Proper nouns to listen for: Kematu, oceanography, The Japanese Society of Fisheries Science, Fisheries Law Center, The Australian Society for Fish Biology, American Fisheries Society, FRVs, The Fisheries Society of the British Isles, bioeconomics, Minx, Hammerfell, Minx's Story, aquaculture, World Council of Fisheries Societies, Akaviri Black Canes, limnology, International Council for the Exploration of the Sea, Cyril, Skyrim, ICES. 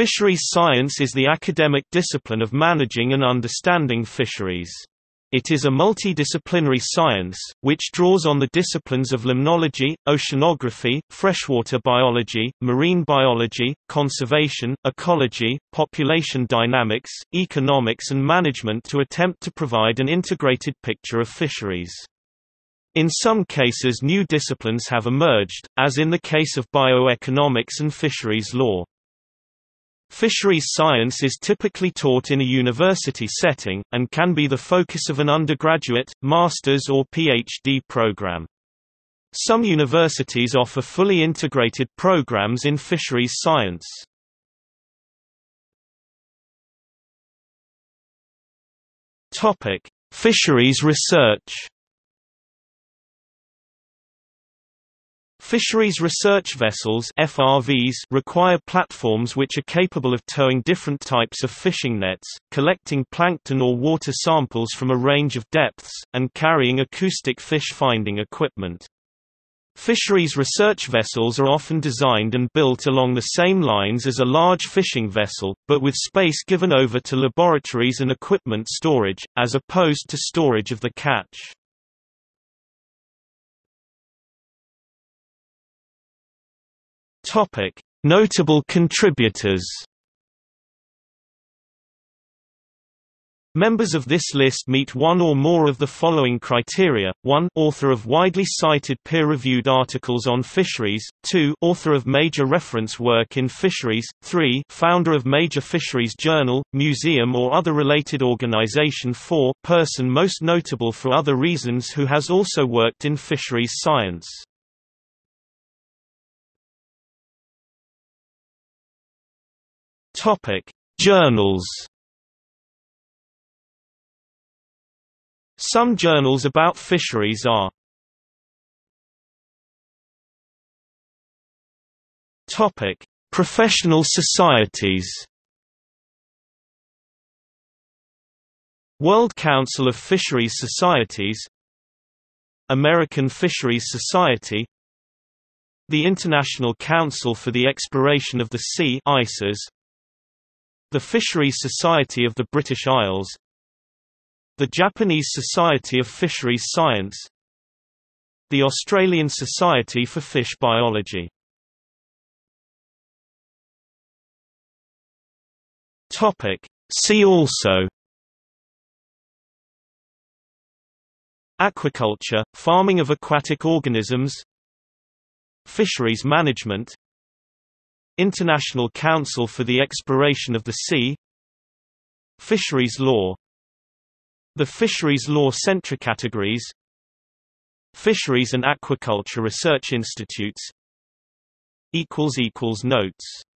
Fisheries science is the academic discipline of managing and understanding fisheries. It is a multidisciplinary science, which draws on the disciplines of limnology, oceanography, freshwater biology, marine biology, conservation, ecology, population dynamics, economics and management to attempt to provide an integrated picture of fisheries. In some cases new disciplines have emerged, as in the case of bioeconomics and fisheries law. Fisheries science is typically taught in a university setting, and can be the focus of an undergraduate, master's or PhD program. Some universities offer fully integrated programs in fisheries science. Fisheries research. Fisheries research vessels (FRVs) require platforms which are capable of towing different types of fishing nets, collecting plankton or water samples from a range of depths, and carrying acoustic fish finding equipment. Fisheries research vessels are often designed and built along the same lines as a large fishing vessel, but with space given over to laboratories and equipment storage, as opposed to storage of the catch. Notable contributors. Members of this list meet one or more of the following criteria: 1. Author of widely cited peer-reviewed articles on fisheries. 2. Author of major reference work in fisheries. 3. Founder of major fisheries journal, museum or other related organization. 4. Person most notable for other reasons who has also worked in fisheries science. Journals. Some journals about fisheries are Professional societies. World Council of Fisheries Societies, American Fisheries Society, the International Council for the Exploration of the Sea (ICES), the Fisheries Society of the British Isles, the Japanese Society of Fisheries Science, the Australian Society for Fish Biology. See also: aquaculture, farming of aquatic organisms, fisheries management, International Council for the Exploration of the Sea, fisheries law, the Fisheries Law Center, categories, fisheries and aquaculture research institutes. Notes